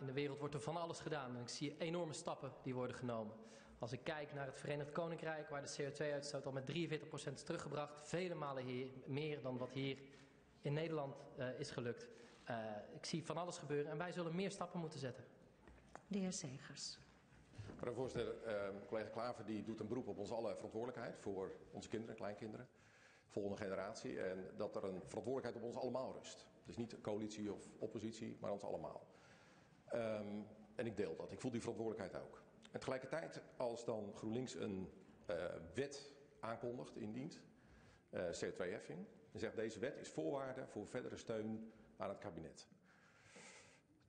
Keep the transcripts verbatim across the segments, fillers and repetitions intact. in de wereld wordt er van alles gedaan. En ik zie enorme stappen die worden genomen. Als ik kijk naar het Verenigd Koninkrijk, waar de C O twee uitstoot al met drieënveertig procent is teruggebracht. Vele malen hier, meer dan wat hier in Nederland uh, is gelukt. Uh, ik zie van alles gebeuren en wij zullen meer stappen moeten zetten. De heer Segers. Mevrouw voorzitter, uh, collega Klaver die doet een beroep op ons alle verantwoordelijkheid voor onze kinderen, kleinkinderen, volgende generatie. En dat er een verantwoordelijkheid op ons allemaal rust. Dus niet coalitie of oppositie, maar ons allemaal. Um, en ik deel dat. Ik voel die verantwoordelijkheid ook. En tegelijkertijd, als dan GroenLinks een uh, wet aankondigt, indient, uh, C O twee heffing, dan zegt deze wet is voorwaarde voor verdere steun aan het kabinet.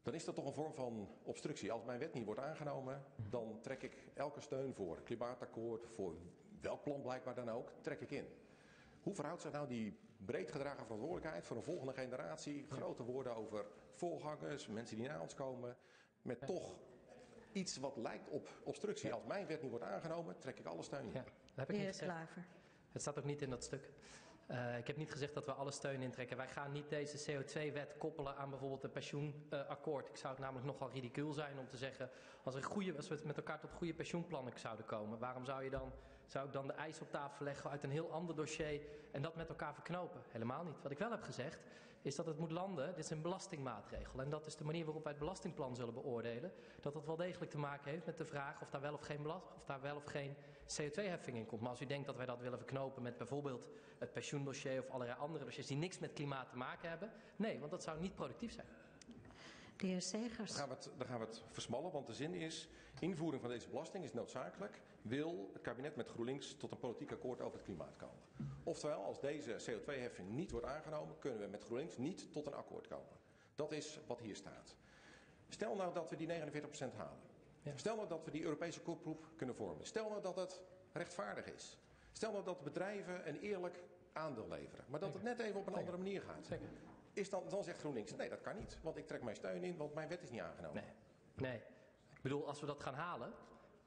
Dan is dat toch een vorm van obstructie. Als mijn wet niet wordt aangenomen, dan trek ik elke steun voor klimaatakkoord, voor welk plan blijkbaar dan ook, trek ik in. Hoe verhoudt zich nou die breed gedragen verantwoordelijkheid voor een volgende generatie, grote woorden over voorgangers, mensen die na ons komen, met toch iets wat lijkt op obstructie. Als mijn wet niet wordt aangenomen, trek ik alle steun in. Ja, dat heb ik niet gezegd. Het staat ook niet in dat stuk. Uh, ik heb niet gezegd dat we alle steun intrekken. Wij gaan niet deze C O twee wet koppelen aan bijvoorbeeld een pensioenakkoord. Uh, ik zou het namelijk nogal ridicuul zijn om te zeggen, als, er goede, als we met elkaar tot goede pensioenplannen zouden komen, waarom zou, je dan, zou ik dan de eis op tafel leggen uit een heel ander dossier en dat met elkaar verknopen? Helemaal niet. Wat ik wel heb gezegd is dat het moet landen, dit is een belastingmaatregel. En dat is de manier waarop wij het belastingplan zullen beoordelen, dat dat wel degelijk te maken heeft met de vraag of daar wel of geen, of daar wel of geen C O twee heffing in komt. Maar als u denkt dat wij dat willen verknopen met bijvoorbeeld het pensioen dossier of allerlei andere dossiers die niks met klimaat te maken hebben. Nee, want dat zou niet productief zijn. De heer Segers. Dan gaan we het, dan gaan we het versmallen, want de zin is, invoering van deze belasting is noodzakelijk, wil het kabinet met GroenLinks tot een politiek akkoord over het klimaat komen. Oftewel, als deze C O twee heffing niet wordt aangenomen, kunnen we met GroenLinks niet tot een akkoord komen. Dat is wat hier staat. Stel nou dat we die negenenveertig procent halen. Ja. Stel nou dat we die Europese kopgroep kunnen vormen. Stel nou dat het rechtvaardig is. Stel nou dat bedrijven een eerlijk aandeel leveren. Maar dat het net even op een andere manier gaat. Is dan, dan zegt GroenLinks, nee dat kan niet. Want ik trek mijn steun in, want mijn wet is niet aangenomen. Nee, nee. Ik bedoel, als we dat gaan halen,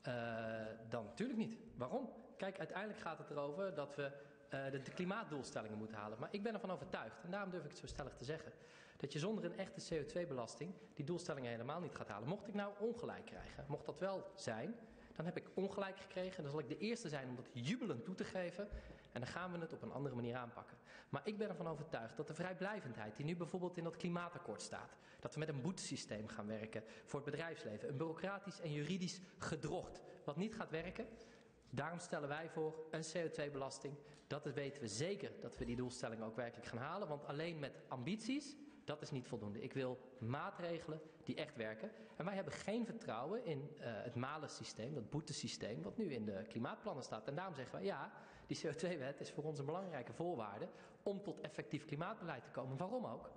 uh, dan natuurlijk niet. Waarom? Kijk, uiteindelijk gaat het erover dat we uh, de, de klimaatdoelstellingen moeten halen. Maar ik ben ervan overtuigd, en daarom durf ik het zo stellig te zeggen, dat je zonder een echte C O twee belasting die doelstellingen helemaal niet gaat halen. Mocht ik nou ongelijk krijgen, mocht dat wel zijn, dan heb ik ongelijk gekregen en dan zal ik de eerste zijn om dat jubelend toe te geven. En dan gaan we het op een andere manier aanpakken. Maar ik ben ervan overtuigd dat de vrijblijvendheid die nu bijvoorbeeld in dat klimaatakkoord staat, dat we met een boetesysteem gaan werken voor het bedrijfsleven, een bureaucratisch en juridisch gedrocht wat niet gaat werken. Daarom stellen wij voor een C O twee belasting. Dat weten we zeker dat we die doelstellingen ook werkelijk gaan halen. Want alleen met ambities, dat is niet voldoende. Ik wil maatregelen die echt werken. En wij hebben geen vertrouwen in uh, het malensysteem, dat boetesysteem, wat nu in de klimaatplannen staat. En daarom zeggen wij, ja, die C O twee wet is voor ons een belangrijke voorwaarde om tot effectief klimaatbeleid te komen. Waarom ook?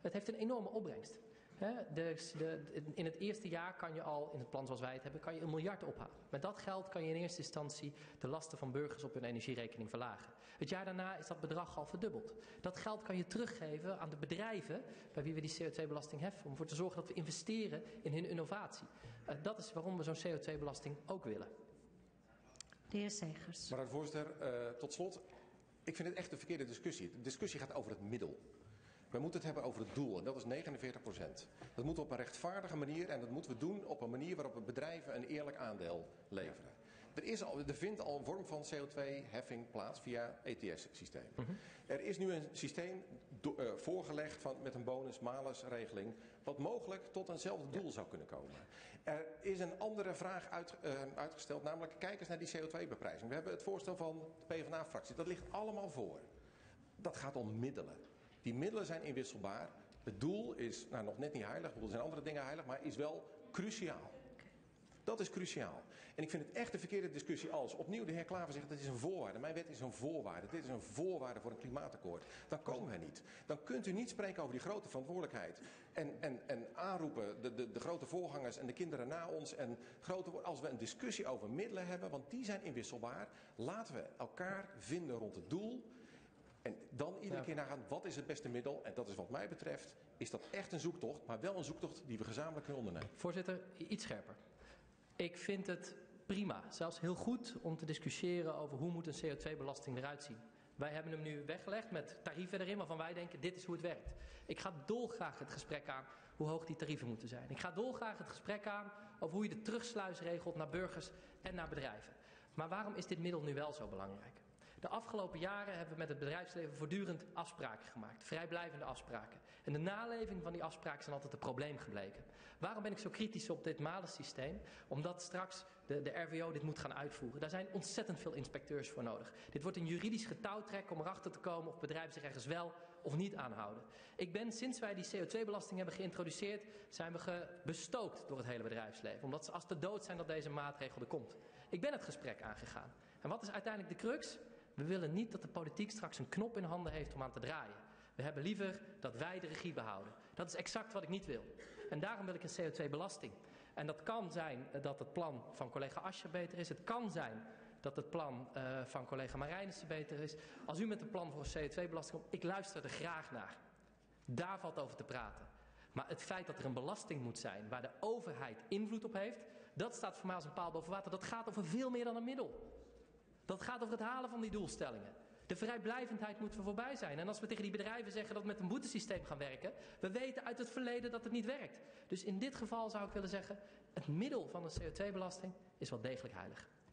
Het heeft een enorme opbrengst. He, dus de, in het eerste jaar kan je al, in het plan zoals wij het hebben, kan je een miljard ophalen. Met dat geld kan je in eerste instantie de lasten van burgers op hun energierekening verlagen. Het jaar daarna is dat bedrag al verdubbeld. Dat geld kan je teruggeven aan de bedrijven bij wie we die C O twee belasting heffen, om ervoor te zorgen dat we investeren in hun innovatie. Uh, dat is waarom we zo'n C O twee belasting ook willen. De heer Segers. Mevrouw de voorzitter, uh, tot slot. Ik vind het echt een verkeerde discussie. De discussie gaat over het middel. We moeten het hebben over het doel en dat is negenenveertig procent. Dat moeten we op een rechtvaardige manier en dat moeten we doen op een manier waarop bedrijven een eerlijk aandeel leveren. Er, is al, er vindt al een vorm van C O twee heffing plaats via E T S systeem. Mm-hmm. Er is nu een systeem do, uh, voorgelegd van, met een bonus-malus-regeling wat mogelijk tot eenzelfde doel ja. zou kunnen komen. Er is een andere vraag uit, uh, uitgesteld, namelijk kijk eens naar die C O twee beprijzing. We hebben het voorstel van de PvdA-fractie. Dat ligt allemaal voor. Dat gaat om middelen. Die middelen zijn inwisselbaar. Het doel is nou, nog net niet heilig, er zijn andere dingen heilig, maar is wel cruciaal. Dat is cruciaal. En ik vind het echt een verkeerde discussie als opnieuw de heer Klaver zegt dat is een voorwaarde. Mijn wet is een voorwaarde. Dit is een voorwaarde voor een klimaatakkoord. Dan komen we niet. Dan kunt u niet spreken over die grote verantwoordelijkheid. En, en, en aanroepen de, de, de grote voorgangers en de kinderen na ons. En grote, als we een discussie over middelen hebben, want die zijn inwisselbaar. Laten we elkaar vinden rond het doel. En dan iedere keer nagaan, wat is het beste middel? En dat is wat mij betreft, is dat echt een zoektocht, maar wel een zoektocht die we gezamenlijk kunnen ondernemen. Voorzitter, iets scherper. Ik vind het prima, zelfs heel goed, om te discussiëren over hoe moet een C O twee belasting eruit zien. Wij hebben hem nu weggelegd met tarieven erin waarvan wij denken, dit is hoe het werkt. Ik ga dolgraag het gesprek aan hoe hoog die tarieven moeten zijn. Ik ga dolgraag het gesprek aan over hoe je de terugsluis regelt naar burgers en naar bedrijven. Maar waarom is dit middel nu wel zo belangrijk? De afgelopen jaren hebben we met het bedrijfsleven voortdurend afspraken gemaakt, vrijblijvende afspraken. En de naleving van die afspraken zijn altijd een probleem gebleken. Waarom ben ik zo kritisch op dit malensysteem? Omdat straks de, de R V O dit moet gaan uitvoeren. Daar zijn ontzettend veel inspecteurs voor nodig. Dit wordt een juridisch getouwtrek om erachter te komen of bedrijven zich ergens wel of niet aan houden. Ik ben, sinds wij die C O twee belasting hebben geïntroduceerd, zijn we bestookt door het hele bedrijfsleven. Omdat ze als de dood zijn dat deze maatregel er komt. Ik ben het gesprek aangegaan. En wat is uiteindelijk de crux? We willen niet dat de politiek straks een knop in handen heeft om aan te draaien. We hebben liever dat wij de regie behouden. Dat is exact wat ik niet wil. En daarom wil ik een C O twee belasting. En dat kan zijn dat het plan van collega Asscher beter is. Het kan zijn dat het plan uh, van collega Marijnissen beter is. Als u met een plan voor een C O twee belasting komt, ik luister er graag naar. Daar valt over te praten. Maar het feit dat er een belasting moet zijn waar de overheid invloed op heeft, dat staat voor mij als een paal boven water. Dat gaat over veel meer dan een middel. Dat gaat over het halen van die doelstellingen. De vrijblijvendheid moet er voorbij zijn. En als we tegen die bedrijven zeggen dat we met een boetesysteem gaan werken, we weten uit het verleden dat het niet werkt. Dus in dit geval zou ik willen zeggen, het middel van een C O twee belasting is wel degelijk heilig.